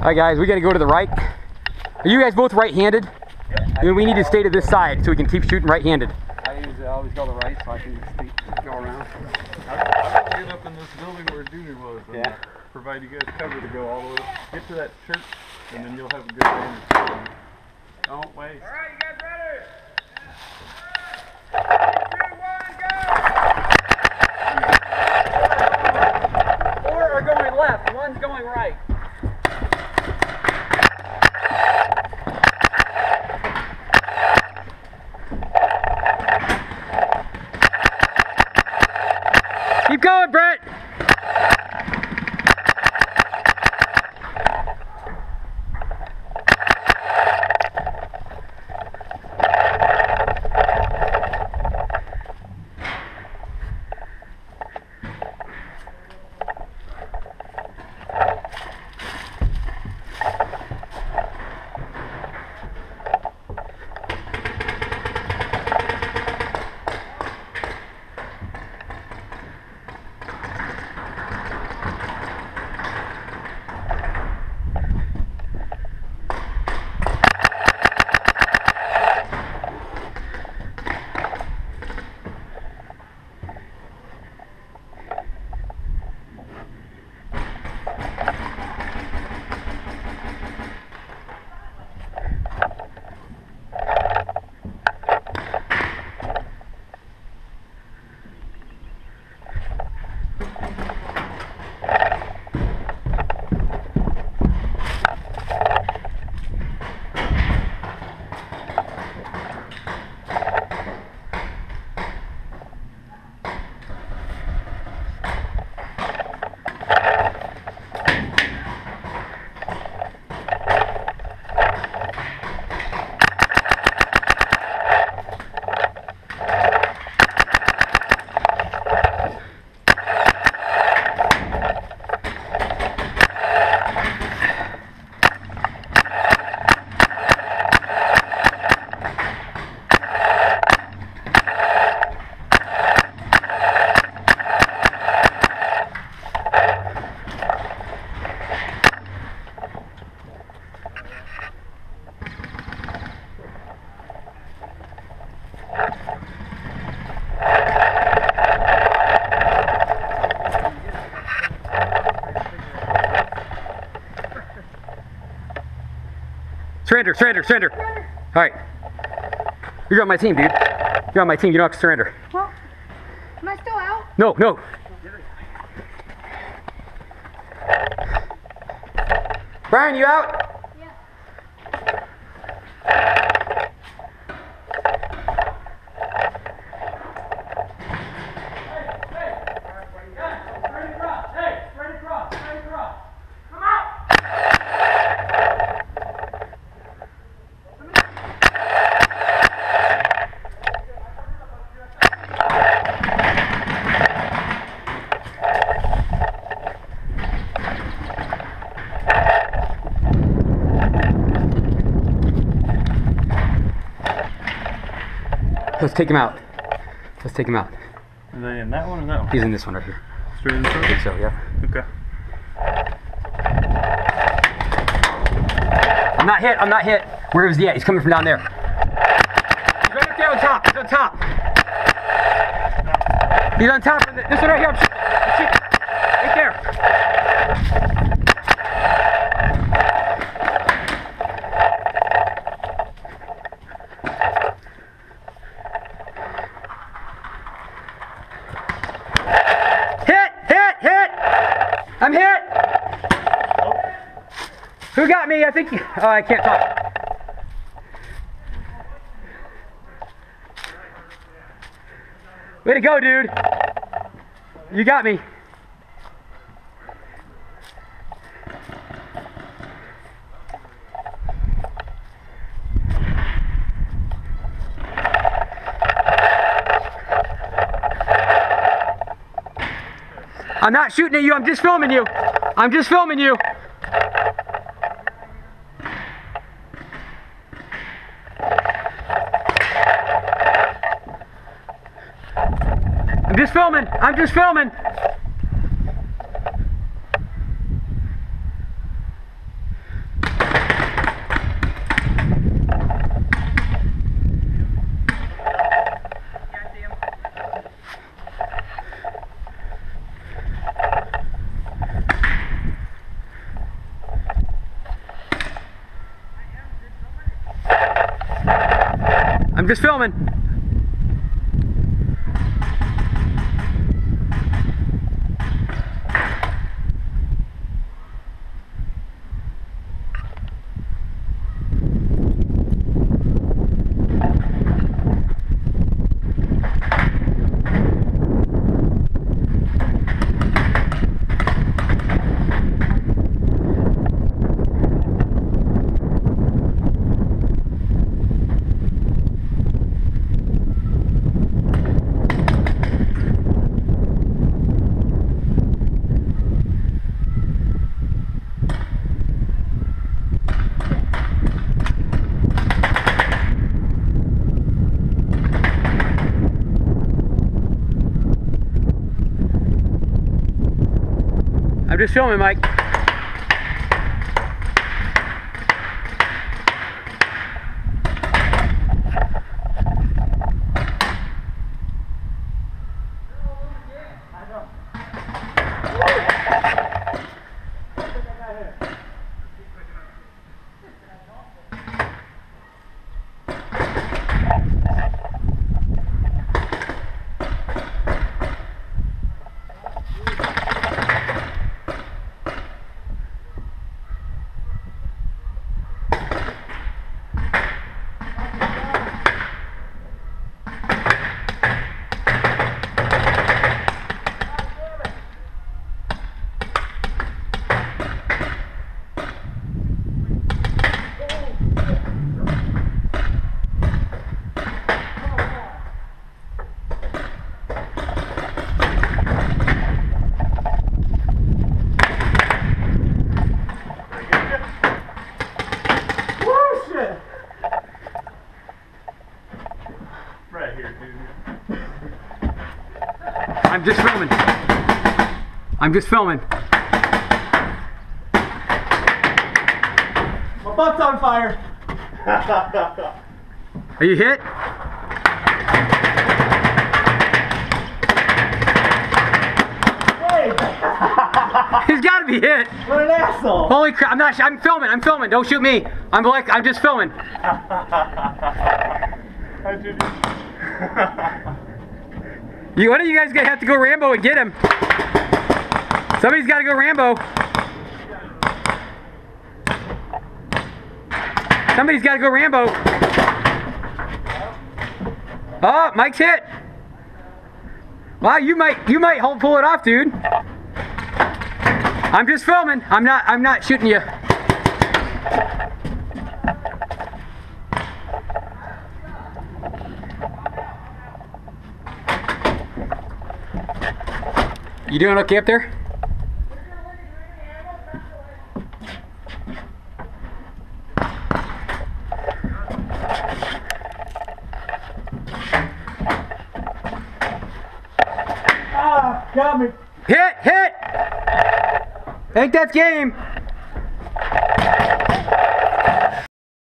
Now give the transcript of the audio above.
Alright guys, we gotta go to the right. Are you guys both right-handed? Yep. We need to stay to this side so we can keep shooting right-handed. I usually always go to the right so I can just go around. I've ended up in this building where Junior was. Yeah. Provide you guys cover to go all the way. Get to that church and then you'll have a good range. Don't waste. Alright, you guys ready? Keep going, Brett! Surrender, surrender, surrender. All right. You're on my team, dude. You're on my team. You don't have to surrender. Well, am I still out? No, no. Brian, you out? Let's take him out. Let's take him out. Is he in that one or that one? He's in this one right here. Straight in this one? I think so, yeah. Okay. I'm not hit, I'm not hit. Where is he at? He's coming from down there. He's right up there on top. He's on top. He's on top. This one right here. I'm shooting. I'm shooting. Right there. I'm hit! Oh. Who got me? I think you... Oh, I can't talk. Way to go, dude. You got me. I'm not shooting at you, I'm just filming you. I'm just filming you. I'm just filming, I'm just filming. just filming. I'm just filming, Mike. I'm just filming. I'm just filming. My butt's on fire. Are you hit? Hey. He's got to be hit. What an asshole! Holy crap! I'm not. I'm filming. I'm filming. Don't shoot me. I'm like. I'm just filming. One of you guys gonna have to go Rambo and get him. Somebody's gotta go Rambo. Somebody's gotta go Rambo. Oh, Mike's hit. Wow, you might pull it off, dude. I'm just filming. I'm not shooting you. You doing okay up there? Ah, got me. Hit! Hit! I think that's game.